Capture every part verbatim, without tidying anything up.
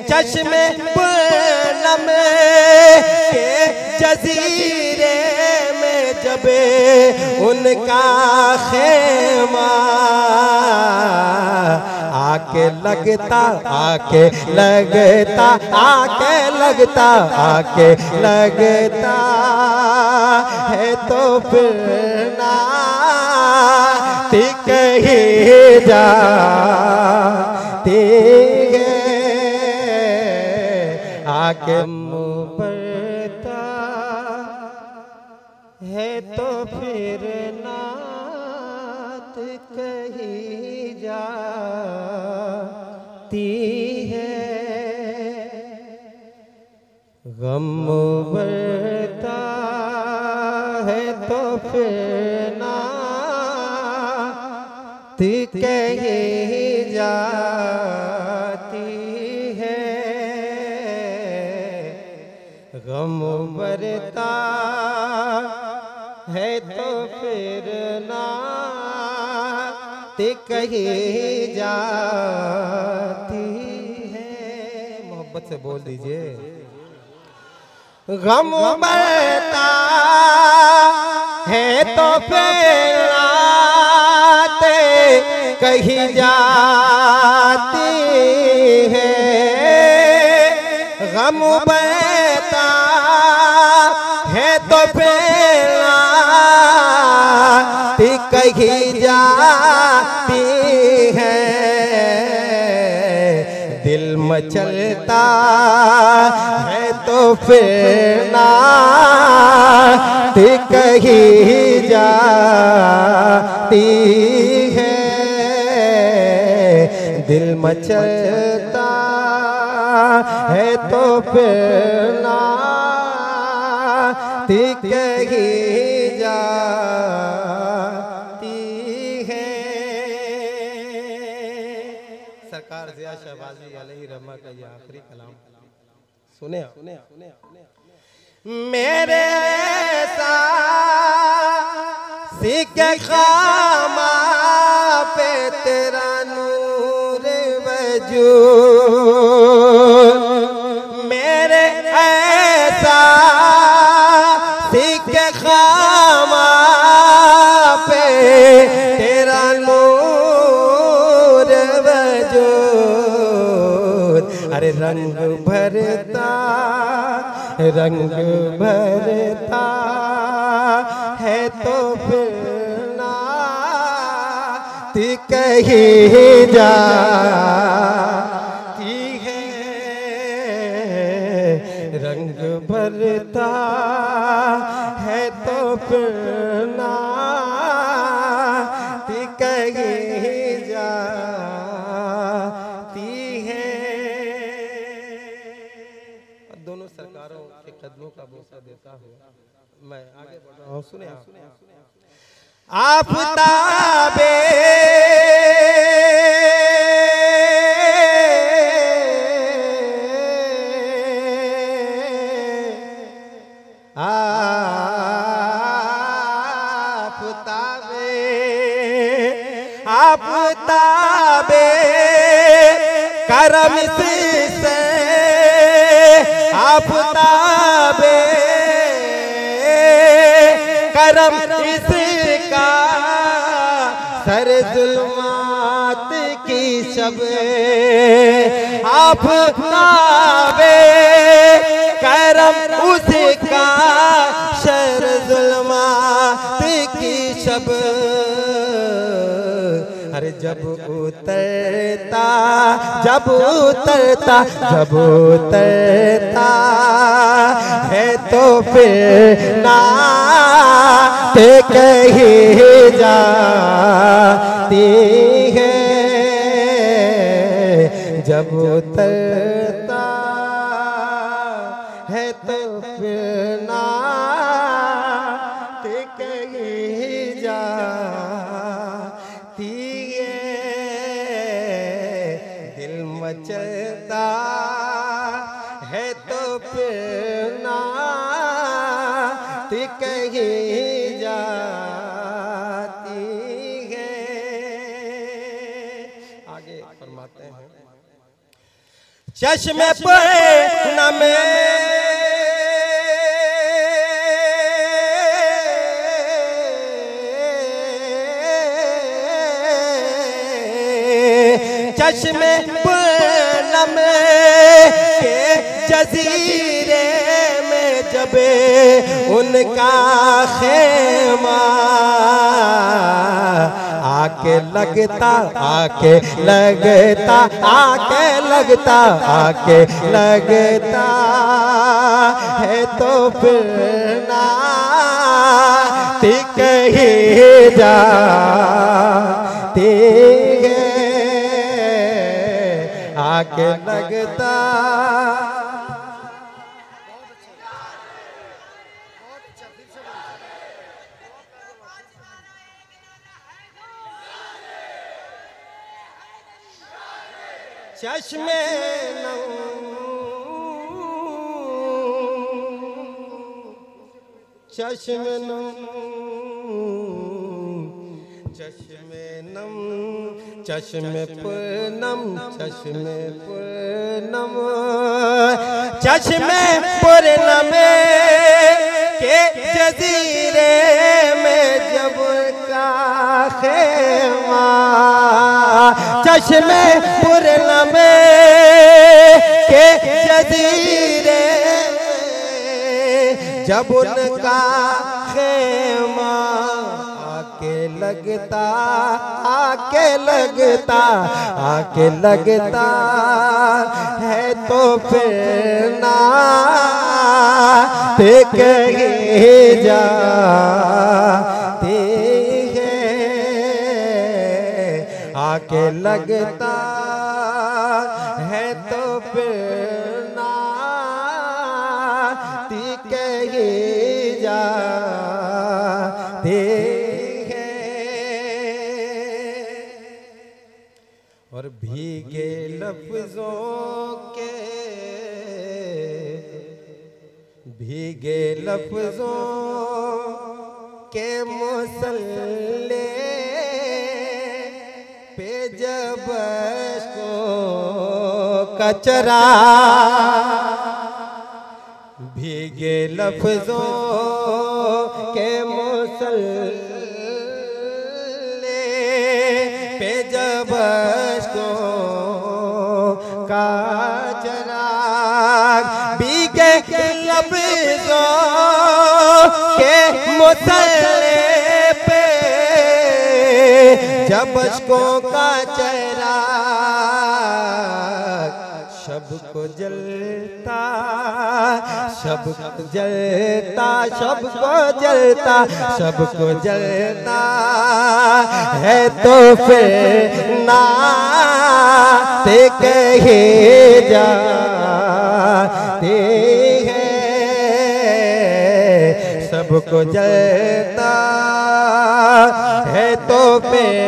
चश्मे पूनम के जजीरे में जब उनका खेमा आके लगता आके लगता आके लगता आके लगता है तो फिर ना टिक ही जा आके मुबरता है तो फिर नात कही जाती है गम मुबरता है तो फिर नात कही जाती गम बरता है तो फिर नात कही जाती है। मोहब्बत से बोल दीजिए। गम बरता है तो फिर नात कही जाती है गम बरता है तो फिर नात कही जाती है दिल मचलता है तो फिर नात कही जाती है दिल मचलता है तो फिर नात कही जाती है। सरकार ज़िया शहबाजी अलैहि रहमत का ये आखिरी कलाम सुने सुने सुने मेरे सिक खामा पे तेरा नूर वजूद मेरे ऐसा सिक खामा पे तेरा नूर वजूद अरे रंग भरता रंग भरता है तो कही जाती है रंग भरता है तो फिर नात कही जाती है। और दोनों सरकारों के कदमों का भरोसा देता हूँ मैं आगे बढ़ रहा हूँ। सुने आफताबे आफताबे आफताबे करम से आफताबे करम इसका सर जुल्मात की शबे आफताबे करम उसका सर जुल्मात की शबे अरे जब उतरता जब उतरता जब उतरता है तो फिर नात कही जाती है जब उतरता है तो फिर नात कही जाती है मचलता है तो फिर नात कही जाती है। आगे फरमाते हैं चश्मे पर नमे चश्मे पर नमे के जजीरे में जब उनका खेमा आके लगता आके लगता आके लगता आके लगता है तो फिर ना टिक ही जाती है आके लगता। चश्मे नौ चश्मे नौ चश्मे नम चश्मे पूनम चश्मे पूनम चश्मे पूनम के जजीरे में जब का खेमा चश्मे पूनम के जजीरे जब उनका खेमा आके लगता आके लगता आके लगता है तो फिर ना टिक ही जाती है आके लगता है तो फिर ना टिक ही जाती और भीगे लफ्जों के भीगे लफ्जों के मुसल्ले पे जब को कचरा भीगे लफ्जों के मुसल्ले पे जब काचरा बीके लफ्जों के मुसल्ले पे जब को काचरा शब को जलता शब को जलता शब को जलता शब को जलता है तो फिर ना टिक ही जाती है सब को जलता है तो फिर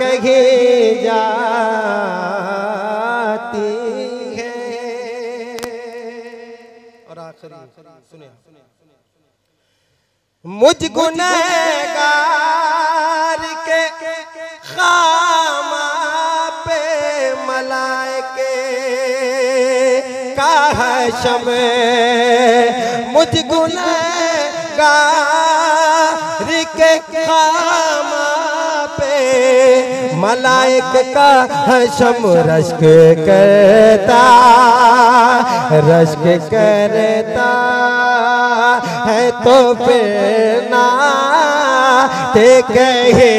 कहे जाती है। और आखिरी सुनिए मुझ गुनहगार के खामा पे मलाइके का हशम मुझ गुनहगार के खामा मलाइक का हशम रश्क करता रश्क करता है तो फिर ना टिक ही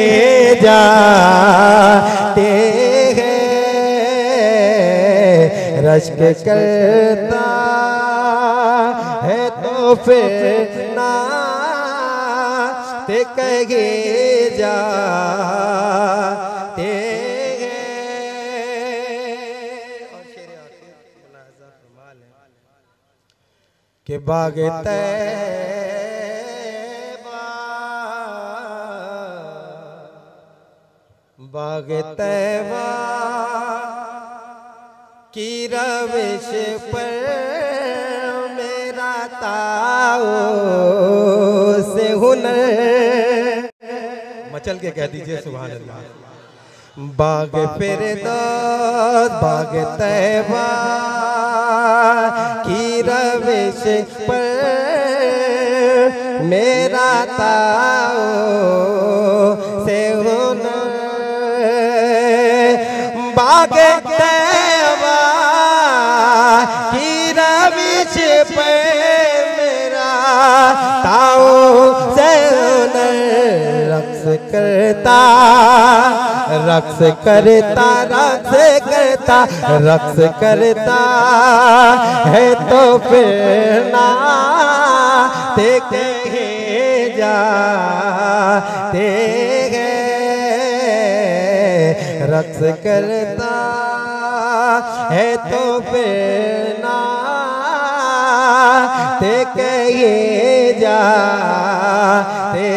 जाती है रश्क करता है तो फिर ना टिक ही जाती। के बागे तैबा बागे तैबा की रविश पर मेरा ताओ से हुनर मचल के कह दीजिए सुभान अल्लाह। बाग फिरदौस बाग तैबा की रविश पर मेरा ताओ से होना बाग तैबा की रविश पर मेरा ताओ से होना रक्स करता रक्स करता रक्स करता रक्स करता है तो फिर ना ते कहे जा ते है रक्स करता है तो फिर ना ते कहे जा ते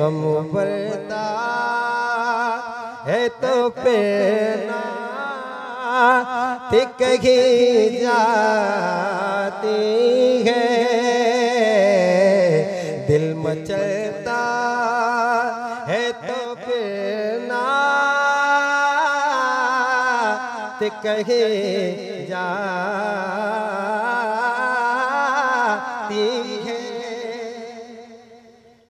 गम बरता है तो पेना तिक ही जाती है दिल मचलता है तो पेना तिक ही जा